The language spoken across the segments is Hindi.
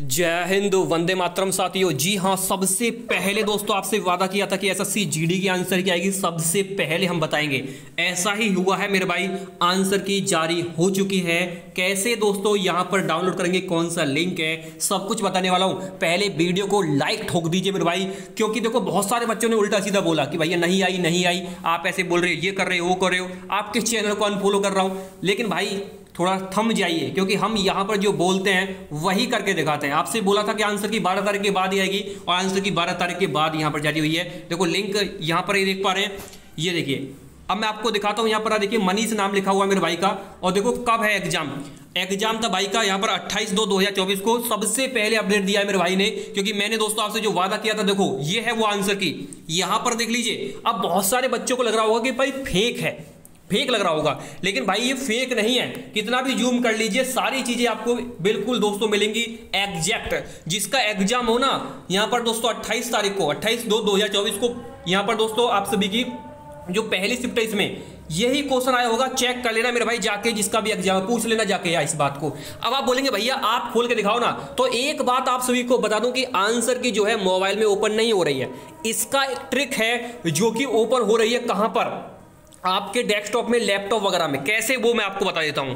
जय हिंद, वंदे मातरम साथियों। जी हाँ, सबसे पहले दोस्तों आपसे वादा किया था कि एसएससी जीडी की आंसर की आएगी, सबसे पहले हम बताएंगे। ऐसा ही हुआ है मेरे भाई, आंसर की जारी हो चुकी है। कैसे दोस्तों यहाँ पर डाउनलोड करेंगे, कौन सा लिंक है, सब कुछ बताने वाला हूँ। पहले वीडियो को लाइक ठोक दीजिए मेरे भाई, क्योंकि देखो बहुत सारे बच्चों ने उल्टा सीधा बोला कि भैया नहीं आई नहीं आई, आप ऐसे बोल रहे हो, ये कर रहे हो, वो कर रहे हो, आपके चैनल को अनफॉलो कर रहा हूँ। लेकिन भाई थोड़ा थम जाइए, क्योंकि हम यहाँ पर जो बोलते हैं वही करके दिखाते हैं। आपसे बोला था कि आंसर की 12 तारीख के बाद ही आएगी, और आंसर की 12 तारीख के बाद यहाँ पर जारी हुई है। देखो लिंक यहाँ पर ये देख पा रहे हैं, ये देखिए। अब मैं आपको दिखाता हूँ, यहाँ पर देखिए मनीष नाम लिखा हुआ है मेरे भाई का। और देखो कब है एग्जाम, एग्जाम था भाई का यहाँ पर 28/2/2024 को सबसे पहले अपडेट दिया है मेरे भाई ने, क्योंकि मैंने दोस्तों आपसे जो वादा किया था, देखो ये है वो आंसर की, यहाँ पर देख लीजिए। अब बहुत सारे बच्चों को लग रहा होगा कि भाई फेक है, फेक लग रहा होगा, लेकिन भाई ये फेक नहीं है। कितना भी जूम कर लीजिए, सारी चीजें आपको बिल्कुल दोस्तों मिलेंगी एग्जैक्ट। जिसका एग्जाम हो ना, यहाँ पर दोस्तों 28 तारीख को, 28/2/2024 को यहाँ पर दोस्तों आप सभी की जो पहली शिफ्ट है इसमें यही क्वेश्चन आया होगा। चेक कर लेना मेरे भाई जाके, जिसका भी एग्जाम पूछ लेना जाके यार इस बात को। अब आप बोलेंगे भैया आप खोल के दिखाओ ना, तो एक बात आप सभी को बता दूं कि आंसर की जो है मोबाइल में ओपन नहीं हो रही है। इसका एक ट्रिक है जो कि ओपन हो रही है कहाँ पर, आपके डेस्कटॉप में, लैपटॉप वगैरह में। कैसे, वो मैं आपको बता देता हूं।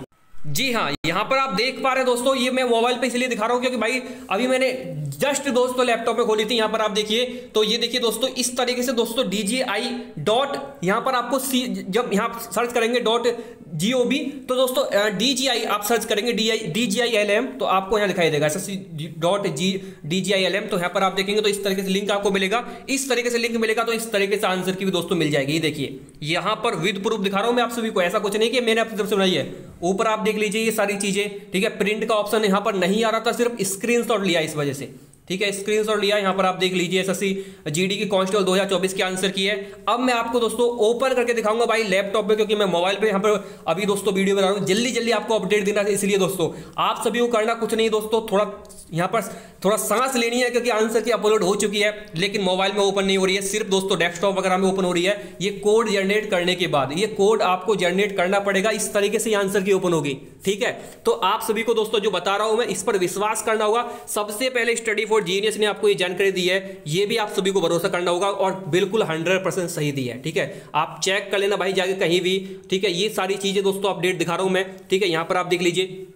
जी हाँ, यहाँ पर आप देख पा रहे हैं दोस्तों, ये मैं मोबाइल पे इसलिए दिखा रहा हूँ क्योंकि भाई अभी मैंने जस्ट दोस्तों लैपटॉप में खोली थी। यहाँ पर आप देखिए, तो ये देखिए दोस्तों इस तरीके से दोस्तों DJI. यहाँ पर आपको जब यहाँ सर्च करेंगे .gov, तो दोस्तों DJI आप सर्च करेंगे, DJI LM, तो आपको यहाँ दिखाई देगा .gov DJI LM। तो यहाँ पर आप देखेंगे तो इस तरीके से लिंक आपको मिलेगा, इस तरीके से लिंक मिलेगा, तो इस तरीके से आंसर की भी दोस्तों मिल जाएगी। ये देखिए यहाँ पर विद प्रूफ दिखा रहा हूँ मैं आप सभी को, ऐसा कुछ नहीं कि मैंने आपकी तरफ से बनाई है। ऊपर आप देख लीजिए ये सारी चीजें, ठीक है। प्रिंट का ऑप्शन यहाँ पर नहीं आ रहा था, सिर्फ स्क्रीनशॉट लिया इस वजह से, ठीक है, स्क्रीनशॉट लिया। यहाँ पर आप देख लीजिए एसएससी जीडी की कांस्टेबल 2024 की आंसर की है। अब मैं आपको दोस्तों ओपन करके दिखाऊंगा भाई लैपटॉप में, क्योंकि मैं मोबाइल पे यहाँ पर अभी दोस्तों वीडियो बना रहा हूँ, जल्दी जल्दी आपको अपडेट देना है। इसलिए दोस्तों आप सभी को करना कुछ नहीं दोस्तों, यहाँ पर थोड़ा सांस लेनी है, क्योंकि आंसर की अपलोड हो चुकी है लेकिन मोबाइल में ओपन नहीं हो रही है, सिर्फ दोस्तों डेस्कटॉप वगैरह में ओपन हो रही है। ये कोड जनरेट करने के बाद, ये कोड आपको जनरेट करना पड़ेगा, इस तरीके से आंसर की ओपन होगी, ठीक है। तो आप सभी को दोस्तों जो बता रहा हूं मैं, इस पर विश्वास करना होगा। सबसे पहले स्टडी फॉर जीनियस ने आपको ये जानकारी दी है, ये भी आप सभी को भरोसा करना होगा, और बिल्कुल 100% सही दी है, ठीक है। आप चेक कर लेना भाई जाके कहीं भी, ठीक है। ये सारी चीजें दोस्तों अपडेट दिखा रहा हूं मैं, ठीक है। यहाँ पर आप देख लीजिए,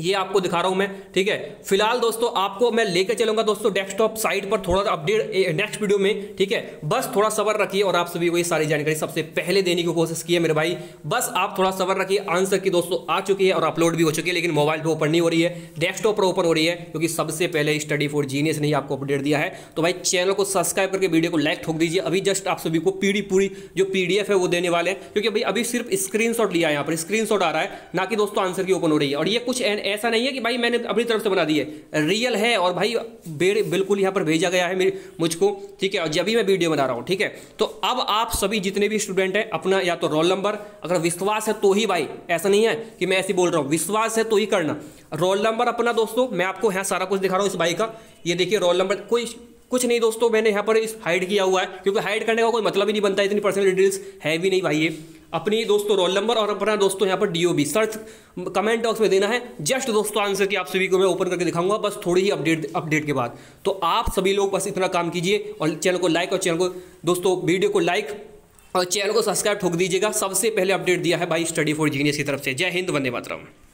ये आपको दिखा रहा हूं मैं, ठीक है। फिलहाल दोस्तों आपको मैं लेकर चलूंगा दोस्तों डेस्कटॉप साइट पर, थोड़ा अपडेट नेक्स्ट वीडियो में, ठीक है। बस थोड़ा सब्र रखिए, और आप सभी को ये सारी जानकारी सबसे पहले देने की कोशिश की है मेरे भाई। बस आप थोड़ा सब्र रखिए, आंसर की दोस्तों आ चुकी है और अपलोड भी हो चुकी है, लेकिन मोबाइल पर ओपन नहीं हो रही है, डेस्कटॉप पर ओपन हो रही है, क्योंकि सबसे पहले स्टडी फॉर जीनियस ने आपको अपडेट दिया है। तो भाई चैनल को सब्सक्राइब करके वीडियो को लाइक ठोक दीजिए। अभी जस्ट आप सभी को पूरी जो PDF है वो देने वाले हैं, क्योंकि अभी अभी सिर्फ स्क्रीनशॉट लिया है, यहाँ पर स्क्रीनशॉट आ रहा है ना कि दोस्तों आंसर की ओपन हो रही है। और ये कुछ ऐसा नहीं है कि भाई मैंने अपनी तरफ से बना दी है, रियल है, और भाई बिल्कुल यहाँ पर भेजा गया है मुझको, ठीक है, और जब भी मैं वीडियो बना रहा हूँ, ठीक है। तो अब आप सभी जितने भी स्टूडेंट हैं, अपना या तो रोल नंबर, अगर विश्वास है तो ही, भाई ऐसा नहीं है कि मैं ऐसे बोल रहा हूँ, विश्वास है तो ही करना। रोल नंबर अपना दोस्तों, मैं आपको यहाँ सारा कुछ दिखा रहा हूँ इस भाई का, ये देखिए रोल नंबर, कोई कुछ नहीं दोस्तों मैंने यहाँ पर इस हाइड किया हुआ है, क्योंकि हाइड करने का कोई मतलब ही नहीं बनता, इतनी पर्सनल डिटेल्स है भी नहीं भाई। ये अपनी दोस्तों रोल नंबर और अपना दोस्तों यहाँ पर DOB सर्च कमेंट बॉक्स में देना है। जस्ट दोस्तों आंसर की आप सभी को मैं ओपन करके दिखाऊंगा, बस थोड़ी ही अपडेट के बाद। तो आप सभी लोग बस इतना काम कीजिए, और चैनल को लाइक, और चैनल को दोस्तों वीडियो को लाइक और चैनल को सब्सक्राइब ठोक दीजिएगा। सबसे पहले अपडेट दिया है भाई स्टडी फॉर जीनियस की तरफ से। जय हिंद, वंदे मातरम।